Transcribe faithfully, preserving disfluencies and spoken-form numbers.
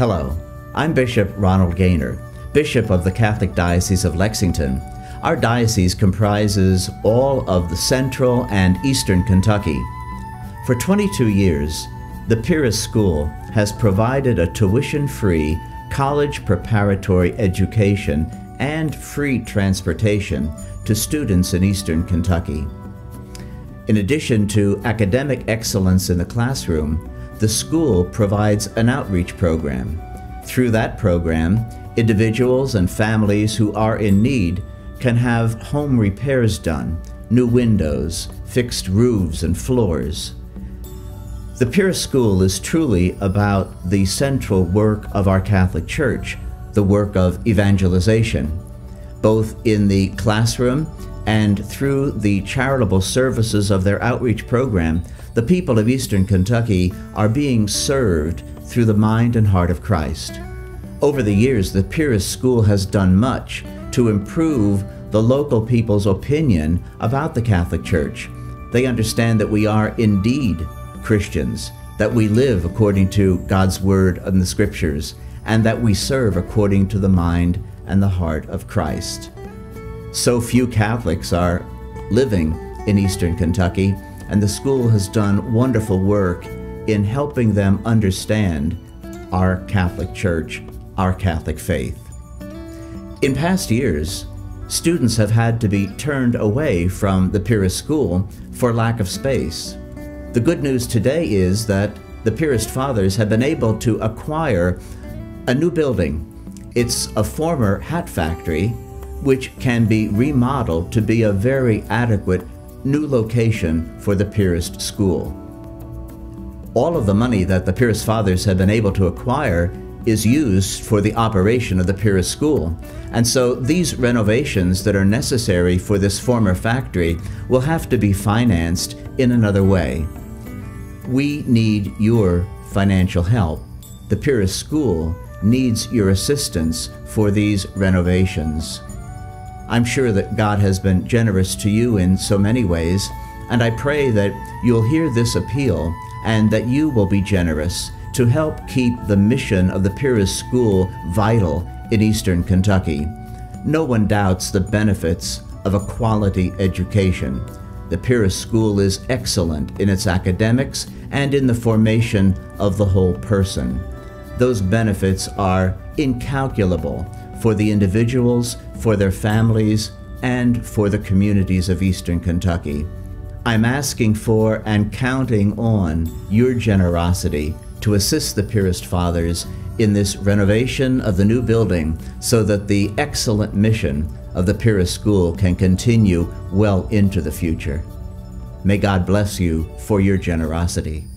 Hello, I'm Bishop Ronald Gainer, Bishop of the Catholic Diocese of Lexington. Our diocese comprises all of the central and eastern Kentucky. For twenty-two years, the Piarist School has provided a tuition-free college preparatory education and free transportation to students in eastern Kentucky. In addition to academic excellence in the classroom, the school provides an outreach program. Through that program, individuals and families who are in need can have home repairs done, new windows, fixed roofs and floors. The Piarist School is truly about the central work of our Catholic Church, the work of evangelization, both in the classroom and through the charitable services of their outreach program. The people of Eastern Kentucky are being served through the mind and heart of Christ. Over the years, the Piarist School has done much to improve the local people's opinion about the Catholic Church. They understand that we are indeed Christians, that we live according to God's Word and the Scriptures, and that we serve according to the mind and the heart of Christ. So few Catholics are living in Eastern Kentucky, and the school has done wonderful work in helping them understand our Catholic Church, our Catholic faith. In past years, students have had to be turned away from the Piarist School for lack of space. The good news today is that the Piarist Fathers have been able to acquire a new building. It's a former hat factory, which can be remodeled to be a very adequate new location for the Piarist School. All of the money that the Piarist Fathers have been able to acquire is used for the operation of the Piarist School. And so these renovations that are necessary for this former factory will have to be financed in another way. We need your financial help. The Piarist School needs your assistance for these renovations. I'm sure that God has been generous to you in so many ways, and I pray that you'll hear this appeal and that you will be generous to help keep the mission of the Piarist School vital in Eastern Kentucky. No one doubts the benefits of a quality education. The Piarist School is excellent in its academics and in the formation of the whole person. Those benefits are incalculable for the individuals, for their families, and for the communities of Eastern Kentucky. I'm asking for and counting on your generosity to assist the Piarist Fathers in this renovation of the new building so that the excellent mission of the Piarist School can continue well into the future. May God bless you for your generosity.